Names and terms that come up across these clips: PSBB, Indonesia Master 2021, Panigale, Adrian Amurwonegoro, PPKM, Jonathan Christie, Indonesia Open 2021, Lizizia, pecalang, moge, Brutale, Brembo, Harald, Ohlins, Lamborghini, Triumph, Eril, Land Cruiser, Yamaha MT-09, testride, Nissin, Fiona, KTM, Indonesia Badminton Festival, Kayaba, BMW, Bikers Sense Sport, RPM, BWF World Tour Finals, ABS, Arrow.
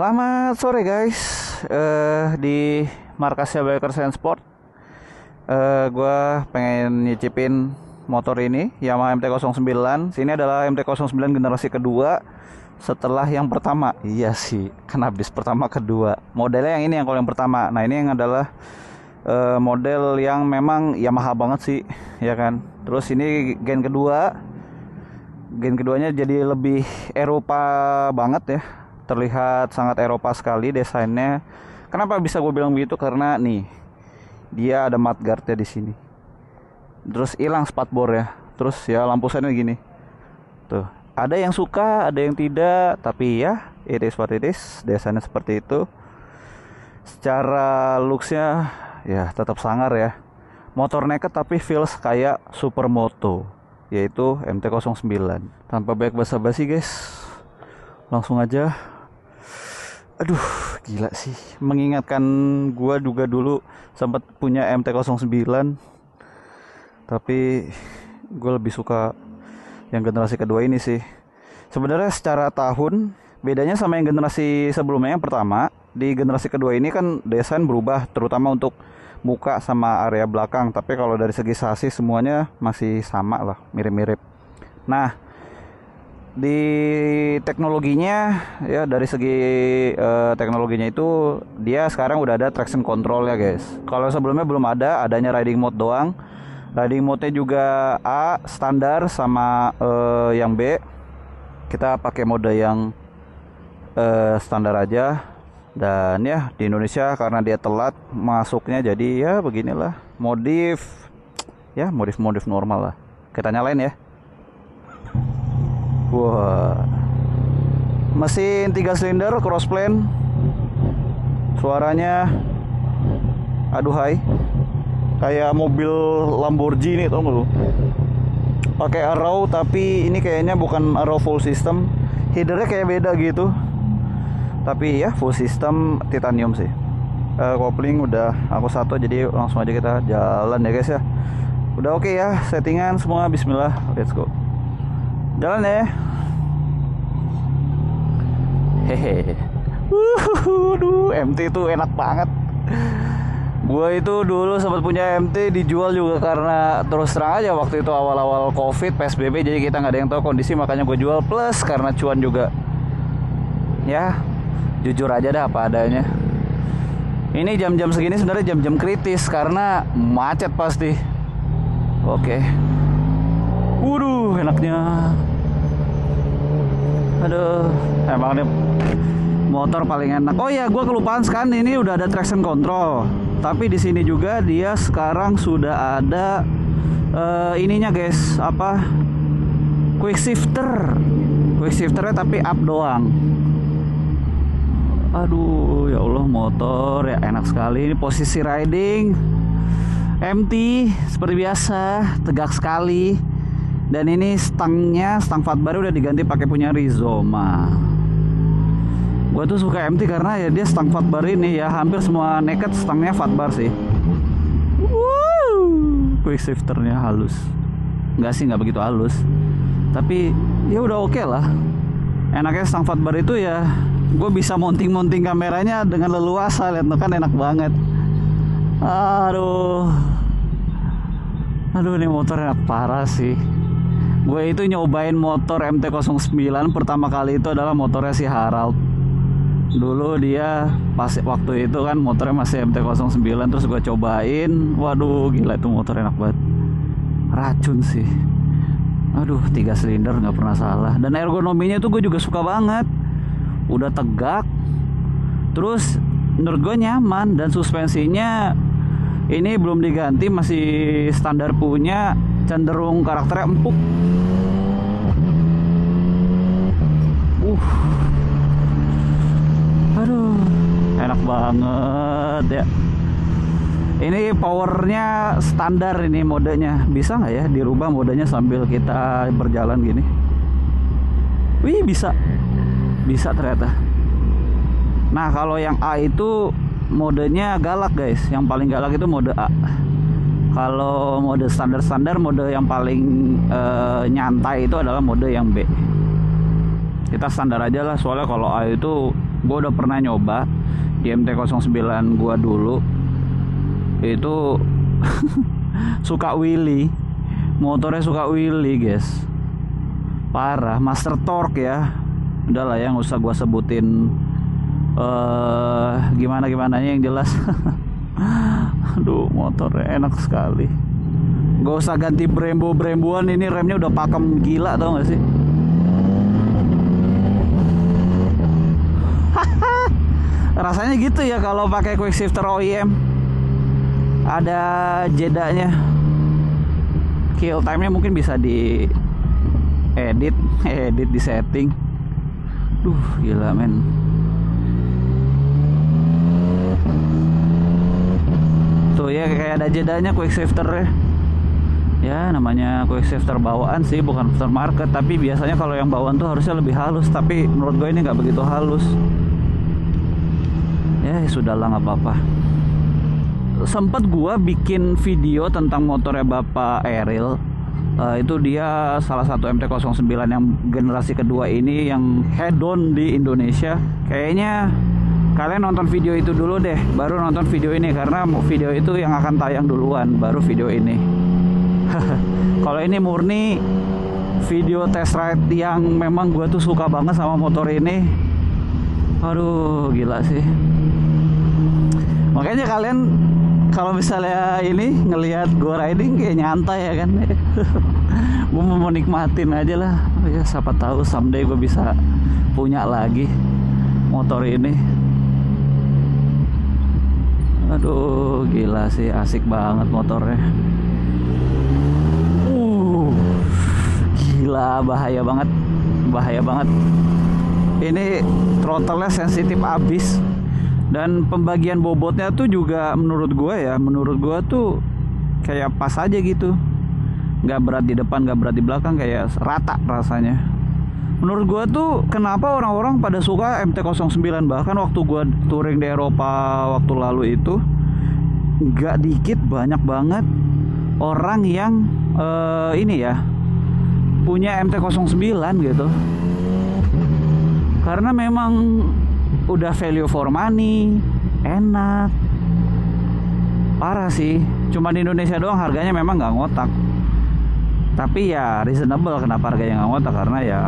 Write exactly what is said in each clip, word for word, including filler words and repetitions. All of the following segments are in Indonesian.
Selamat sore guys, uh, di markasnya Bikers Sense Sport. uh, Gue pengen nyicipin motor ini, Yamaha M T nol sembilan. Ini adalah M T nol sembilan generasi kedua setelah yang pertama. Iya sih, kan habis pertama kedua. Modelnya yang ini, yang kalau yang pertama. Nah ini yang adalah uh, model yang memang Yamaha banget sih, ya kan. Terus ini gen kedua. Gen keduanya jadi lebih Eropa banget ya, terlihat sangat Eropa sekali desainnya. Kenapa bisa gue bilang begitu? Karena nih, dia ada mudguardnya di sini. Terus hilang spatbor ya. Terus ya lampu seinnya gini. Tuh, ada yang suka, ada yang tidak, tapi ya it is what it is, desainnya seperti itu. Secara looksnya ya tetap sangar ya. Motor naked tapi feels kayak supermoto, yaitu M T nol sembilan. Tanpa banyak basa-basi guys, langsung aja. Aduh, gila sih. Mengingatkan gua juga dulu sempat punya M T nol sembilan. Tapi gue lebih suka yang generasi kedua ini sih. Sebenarnya secara tahun bedanya sama yang generasi sebelumnya, yang pertama. Di generasi kedua ini kan desain berubah, terutama untuk muka sama area belakang. Tapi kalau dari segi sasis semuanya masih sama lah, mirip-mirip. Nah, di teknologinya ya, dari segi uh, teknologinya itu dia sekarang udah ada traction control ya guys. Kalau sebelumnya belum ada, adanya riding mode doang. Riding mode-nya juga A standar sama uh, yang B. Kita pakai mode yang uh, standar aja. Dan ya di Indonesia karena dia telat masuknya, jadi ya beginilah modif. Ya modif-modif normal lah. Kita nyalain ya. Wah, wow. Mesin tiga silinder crossplane. Suaranya aduh hai, kayak mobil Lamborghini tau gak lu. Pakai Arrow, tapi ini kayaknya bukan Arrow full system. Headernya kayak beda gitu. Tapi ya full system titanium sih. uh, Kopling udah aku satu, jadi langsung aja kita jalan ya guys ya. Udah oke okay ya settingan semua, bismillah, let's go. Jalan ya. Hehehe. Wuhuhuhu, M T itu enak banget. Gua itu dulu sempat punya M T, dijual juga karena terus terang aja waktu itu awal-awal Covid, P S B B, jadi kita nggak ada yang tahu kondisi, makanya gue jual, plus karena cuan juga. Ya, jujur aja dah apa adanya. Ini jam-jam segini sebenarnya jam-jam kritis karena macet pasti. Oke. Waduh, enaknya. Aduh, emang nih motor paling enak. Oh ya, gue kelupaan kan ini udah ada traction control. Tapi di sini juga dia sekarang sudah ada uh, ininya guys, apa? Quick shifter. Quick shifternya tapi up doang. Aduh, ya Allah motor ya enak sekali. Ini posisi riding M T seperti biasa, tegak sekali. Dan ini stangnya, stang fatbar udah diganti pakai punya Rizoma. Gue tuh suka M T karena ya dia stang fatbar ini ya, hampir semua naked stangnya fatbar sih. Wuh, quick shifternya halus. Nggak sih, nggak begitu halus. Tapi ya udah oke okay lah. Enaknya stang fatbar itu ya, gue bisa mounting-mounting kameranya dengan leluasa. Lihat kan enak banget. Aduh, aduh ini motor enak parah sih. Gue itu nyobain motor M T nol sembilan pertama kali itu adalah motornya si Harald. Dulu dia pas waktu itu kan motornya masih M T nol sembilan, terus gue cobain. Waduh gila itu motor enak banget. Racun sih. Aduh, tiga silinder gak pernah salah. Dan ergonominya itu gue juga suka banget. Udah tegak. Terus menurut gue nyaman. Dan suspensinya ini belum diganti, masih standar punya, cenderung karakternya empuk. Uh, aduh, enak banget ya. Ini powernya standar ini modenya. Bisa nggak ya dirubah modenya sambil kita berjalan gini? Wih bisa, bisa ternyata. Nah kalau yang A itu modenya galak guys. Yang paling galak itu mode A. Kalau mode standar-standar, mode yang paling uh, nyantai itu adalah mode yang B. Kita standar aja lah, soalnya kalau A itu gue udah pernah nyoba di M T nol sembilan gue dulu itu suka willy, motornya suka willy guys, parah. Master Torque ya, udahlah ya nggak usah gue sebutin uh, gimana gimananya, yang jelas aduh motornya enak sekali. Gak usah ganti brembo-bremboan, ini remnya udah pakem gila tau gak sih. Rasanya gitu ya kalau pakai quick shifter O E M. Ada jedanya. Kill time-nya mungkin bisa di edit, edit di setting. Duh, gila men. Tuh ya kayak ada jedanya quick shifter-nya. Ya namanya quick shifter bawaan sih, bukan aftermarket, tapi biasanya kalau yang bawaan tuh harusnya lebih halus, tapi menurut gue ini nggak begitu halus. Ya sudahlah nggak apa-apa. Sempet gue bikin video tentang motornya Bapak Eril, uh, itu dia salah satu M T nol sembilan yang generasi kedua ini yang head-on di Indonesia. Kayaknya kalian nonton video itu dulu deh, baru nonton video ini, karena video itu yang akan tayang duluan, baru video ini. Kalau ini murni video test ride yang memang gue tuh suka banget sama motor ini. Aduh gila sih. Makanya kalian kalau misalnya ini ngelihat gue riding kayak nyantai ya kan. Gue mau nikmatin aja lah. Ya siapa tahu someday gue bisa punya lagi motor ini. Aduh gila sih, asik banget motornya. Gila, bahaya banget, bahaya banget. Ini throttle-nya sensitif abis, dan pembagian bobotnya tuh juga menurut gue ya, menurut gue tuh kayak pas aja gitu, nggak berat di depan, nggak berat di belakang, kayak rata rasanya. Menurut gue tuh kenapa orang-orang pada suka M T nol sembilan, bahkan waktu gue touring di Eropa waktu lalu itu nggak dikit, banyak banget orang yang uh, ini ya, punya M T nol sembilan gitu. Karena memang udah value for money, enak. Parah sih. Cuma di Indonesia doang harganya memang nggak ngotak. Tapi ya reasonable kenapa harganya nggak ngotak, karena ya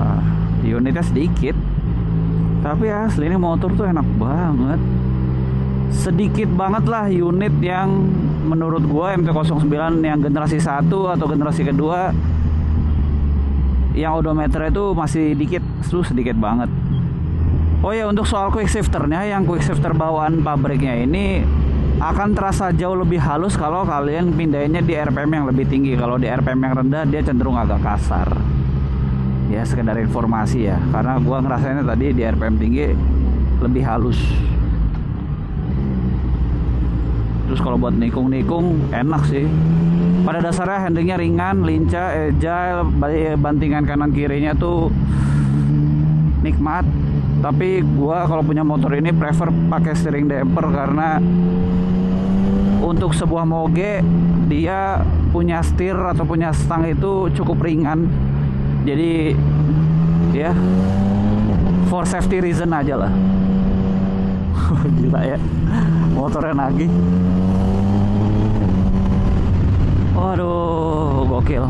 unitnya sedikit. Tapi asli ini motor tuh enak banget. Sedikit banget lah unit yang menurut gua M T nol sembilan yang generasi satu atau generasi kedua yang odometernya itu masih dikit, tuh sedikit banget. Oh ya, untuk soal quick shifternya, yang quick shifter bawaan pabriknya ini akan terasa jauh lebih halus kalau kalian pindahinnya di R P M yang lebih tinggi. Kalau di R P M yang rendah dia cenderung agak kasar. Ya sekedar informasi ya, karena gua ngerasainnya tadi di R P M tinggi lebih halus. Terus kalau buat nikung-nikung enak sih. Pada dasarnya handlingnya ringan, lincah, agile, bantingan kanan kirinya tuh nikmat. Tapi gua kalau punya motor ini prefer pakai steering damper, karena untuk sebuah moge dia punya stir atau punya stang itu cukup ringan. Jadi ya for safety reason aja lah. Gila ya motornya nagih. Waduh, gokil.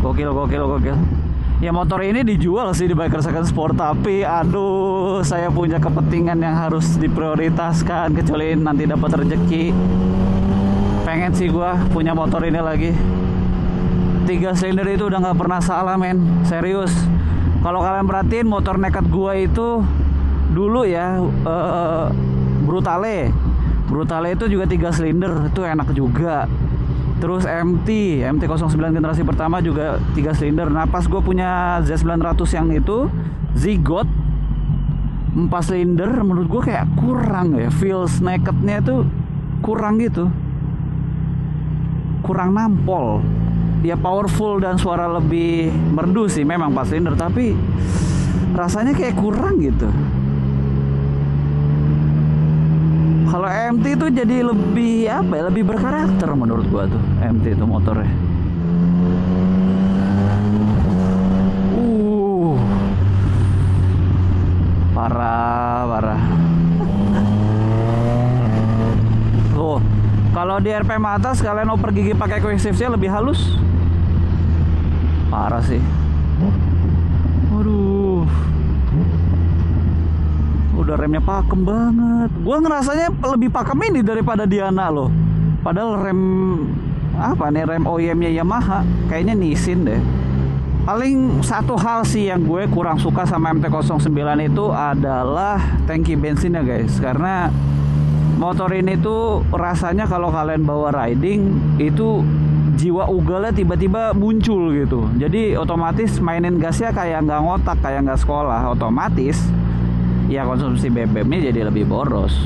Gokil, gokil, gokil. Ya motor ini dijual sih di Bikers Sense Sport, tapi aduh, saya punya kepentingan yang harus diprioritaskan, kecuali nanti dapat rezeki. Pengen sih gua punya motor ini lagi. Tiga silinder itu udah nggak pernah salah, men. Serius. Kalau kalian perhatiin motor nekat gua itu dulu ya, uh, Brutale. Brutale itu juga tiga silinder, itu enak juga. Terus M T, M T nol sembilan generasi pertama juga tiga silinder. Nah pas gue punya Z sembilan ratus yang itu Zigot empat silinder, menurut gue kayak kurang ya, feel nakednya tuh kurang gitu, kurang nampol. Ya powerful dan suara lebih merdu sih memang empat silinder, tapi rasanya kayak kurang gitu. Kalau M T itu jadi lebih apa ya, lebih berkarakter menurut gua tuh M T itu motornya. Uh, parah parah. Tuh, kalau di R P M atas kalian oper gigi pakai quick shift-nya lebih halus. Parah sih. Waduh. Udah remnya pakem banget. Gua ngerasanya lebih pakem ini daripada Diana loh. Padahal rem apa nih, rem O E M-nya Yamaha kayaknya Nissin deh. Paling satu hal sih yang gue kurang suka sama M T nol sembilan itu adalah tangki bensinnya guys, karena motor ini tuh rasanya kalau kalian bawa riding itu jiwa ugalnya tiba-tiba muncul gitu. Jadi otomatis mainin gasnya kayak nggak ngotak, kayak nggak sekolah. Otomatis ya konsumsi B B M-nya jadi lebih boros.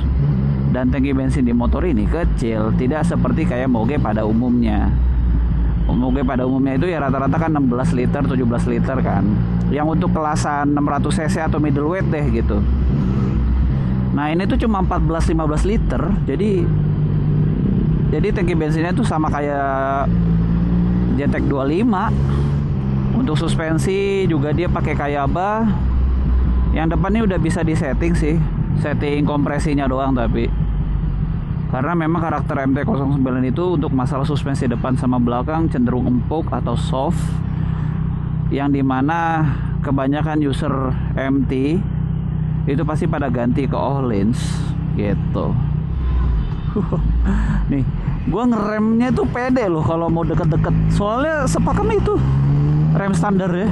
Dan tangki bensin di motor ini kecil, tidak seperti kayak moge pada umumnya. Moge pada umumnya itu ya rata-rata kan enam belas liter, tujuh belas liter kan. Yang untuk kelasan enam ratus cc atau middleweight deh gitu. Nah ini tuh cuma empat belas sampai lima belas liter. Jadi Jadi tangki bensinnya tuh sama kayak Jetek dua puluh lima. Untuk suspensi juga dia pakai Kayaba. Yang depannya udah bisa disetting sih, setting kompresinya doang tapi. Karena memang karakter M T nol sembilan itu untuk masalah suspensi depan sama belakang cenderung empuk atau soft, yang dimana kebanyakan user M T itu pasti pada ganti ke Ohlins gitu. Nih, gua ngeremnya tuh pede loh kalau mau deket-deket, soalnya sepakem itu rem standar ya.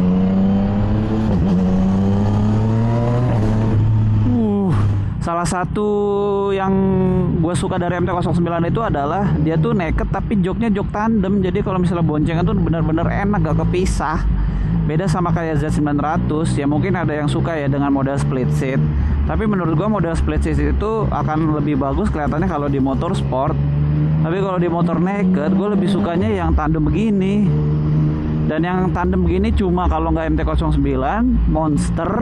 Salah satu yang gue suka dari M T nol sembilan itu adalah dia tuh naked tapi joknya jok tandem. Jadi kalau misalnya boncengan tuh benar-benar enak, gak kepisah. Beda sama kayak Z sembilan ratus. Ya mungkin ada yang suka ya dengan model split seat. Tapi menurut gue model split seat itu akan lebih bagus kelihatannya kalau di motor sport. Tapi kalau di motor naked gue lebih sukanya yang tandem begini. Dan yang tandem begini cuma kalau nggak M T nol sembilan, Monster,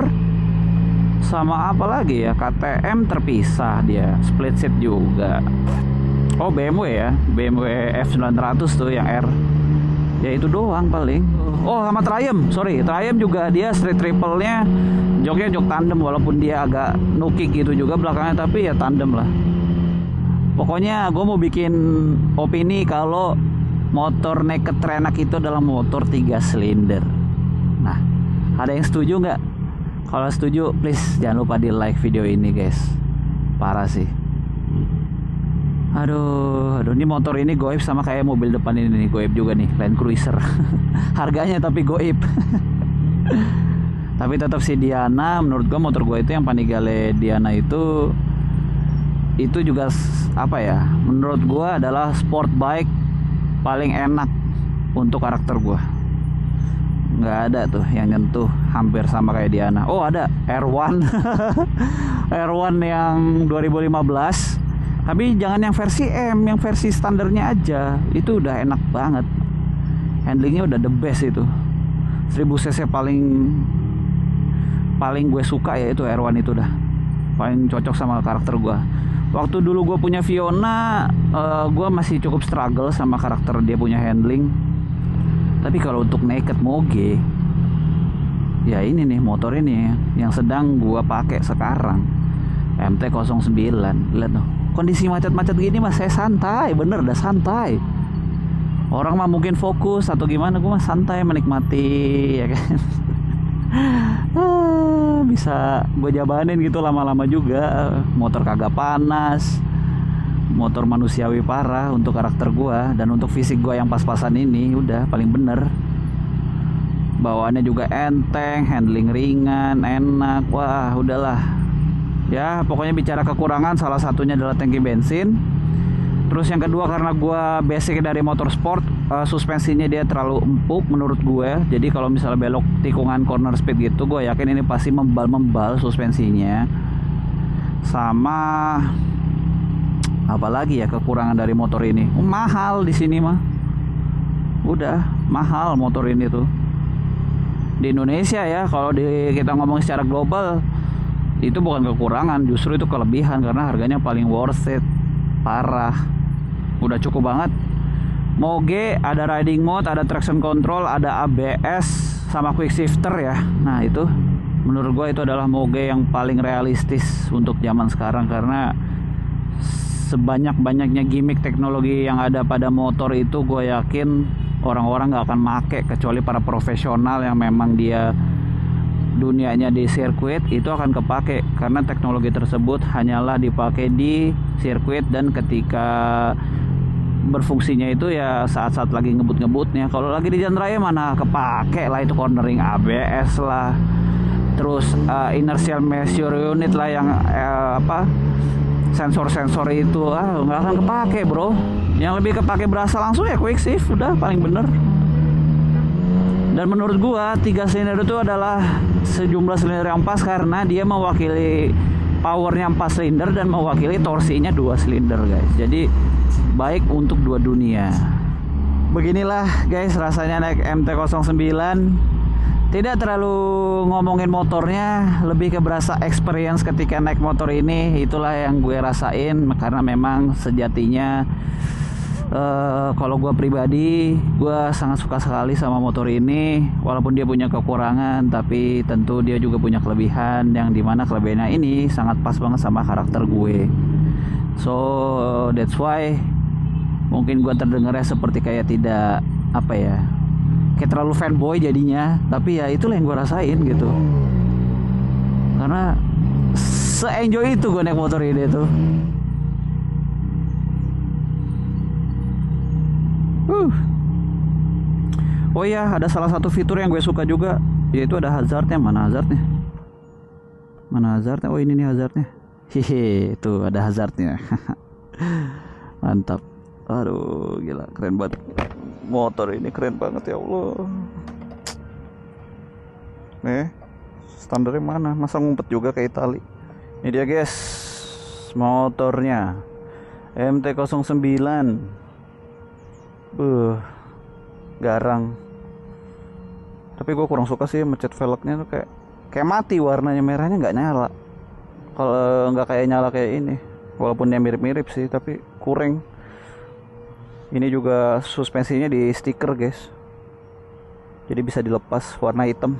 sama apa lagi ya, K T M terpisah dia, split seat juga. Oh B M W ya, B M W F sembilan ratus tuh yang R. Ya itu doang paling. Oh sama Triumph, sorry, Triumph juga dia street triple-nya joknya jok tandem, walaupun dia agak nukik gitu juga belakangnya, tapi ya tandem lah. Pokoknya gue mau bikin opini kalau motor naked terenak itu adalah motor tiga silinder. Nah, ada yang setuju nggak? Kalau setuju, please jangan lupa di like video ini guys. Parah sih. Aduh, aduh, ini motor ini goib sama kayak mobil depan ini nih, goib juga nih, Land Cruiser. Harganya tapi goib. Tapi tetap si Diana, menurut gue motor gue itu yang Panigale Diana itu, itu juga apa ya? Menurut gue adalah sport bike paling enak untuk karakter gue. Nggak ada tuh yang nyentuh hampir sama kayak Diana. Oh ada R satu. R satu yang dua ribu lima belas. Tapi jangan yang versi M, yang versi standarnya aja. Itu udah enak banget. Handlingnya udah the best itu. seribu cc paling paling gue suka ya itu R satu itu dah. Paling cocok sama karakter gue. Waktu dulu gue punya Fiona, uh, gue masih cukup struggle sama karakter dia punya handling. Tapi kalau untuk naked moge, ya ini nih motor ini yang sedang gua pakai sekarang, M T nol sembilan. Lihat tuh, kondisi macet-macet gini mas saya santai, bener dah santai. Orang mah mungkin fokus atau gimana, gua mah santai menikmati ya kan. Bisa gua jabanin gitu lama-lama juga, motor kagak panas. Motor manusiawi parah untuk karakter gua, dan untuk fisik gua yang pas-pasan ini udah paling bener. Bawaannya juga enteng, handling ringan, enak. Wah, udahlah. Ya, pokoknya bicara kekurangan salah satunya adalah tangki bensin. Terus yang kedua karena gua basic dari motor sport, uh, suspensinya dia terlalu empuk menurut gue. Jadi kalau misalnya belok tikungan corner speed gitu, gue yakin ini pasti membal-membal suspensinya. Sama apalagi ya kekurangan dari motor ini, oh, mahal di sini mah. Udah mahal motor ini tuh di Indonesia ya. Kalau di, kita ngomong secara global itu bukan kekurangan, justru itu kelebihan karena harganya paling worth it. Parah, udah cukup banget. Moge ada riding mode, ada traction control, ada A B S sama quick shifter ya. Nah itu menurut gua itu adalah moge yang paling realistis untuk zaman sekarang, karena sebanyak-banyaknya gimmick teknologi yang ada pada motor itu gue yakin orang-orang gak akan make, kecuali para profesional yang memang dia dunianya di sirkuit itu akan kepake, karena teknologi tersebut hanyalah dipakai di sirkuit dan ketika berfungsinya itu ya saat-saat lagi ngebut-ngebutnya. Kalau lagi di jalan raya mana kepake lah itu cornering A B S lah, terus uh, inertial measure unit lah yang uh, apa sensor-sensor itu ah nggak akan kepake bro. Yang lebih kepake berasa langsung ya quick shift, udah paling bener. Dan menurut gua tiga silinder itu adalah sejumlah silinder yang pas karena dia mewakili powernya empat silinder dan mewakili torsinya dua silinder guys, jadi baik untuk dua dunia. Beginilah guys rasanya naik M T nol sembilan. Tidak terlalu ngomongin motornya, lebih ke berasa experience ketika naik motor ini. Itulah yang gue rasain, karena memang sejatinya uh, kalau gue pribadi, gue sangat suka sekali sama motor ini. Walaupun dia punya kekurangan, tapi tentu dia juga punya kelebihan, yang dimana kelebihannya ini sangat pas banget sama karakter gue. So uh, that's why mungkin gue terdengarnya seperti kayak tidak apa ya, kayak terlalu fanboy jadinya, tapi ya itulah yang gue rasain gitu, karena se-enjoy itu gue naik motor ini tuh. uh. Oh iya, ada salah satu fitur yang gue suka juga, yaitu ada hazardnya. Mana hazardnya? Mana hazardnya? Oh ini nih hazardnya, hehe, tuh ada hazardnya. Mantap. Aduh gila, keren banget motor ini, keren banget ya Allah. Nih standarnya mana, masa ngumpet juga ke Itali. Ini dia guys motornya M T nol sembilan. Uh, garang, tapi gue kurang suka sih mencet velgnya tuh, kayak kayak mati warnanya, merahnya nggak nyala. Kalau nggak kayak nyala kayak ini, walaupun dia mirip-mirip sih tapi kurang. Ini juga suspensinya di stiker guys, jadi bisa dilepas warna hitam.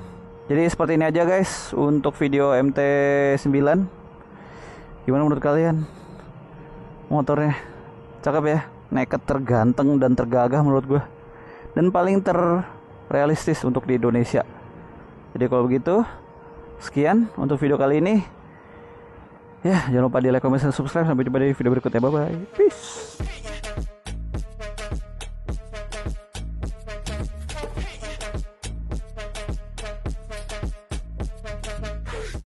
Jadi seperti ini aja guys untuk video M T nol sembilan. Gimana menurut kalian? Motornya cakep ya, naked, terganteng dan tergagah menurut gue, dan paling terrealistis untuk di Indonesia. Jadi kalau begitu, sekian untuk video kali ini. Ya, jangan lupa di like, comment, dan subscribe. Sampai jumpa di video berikutnya. Bye bye. Peace.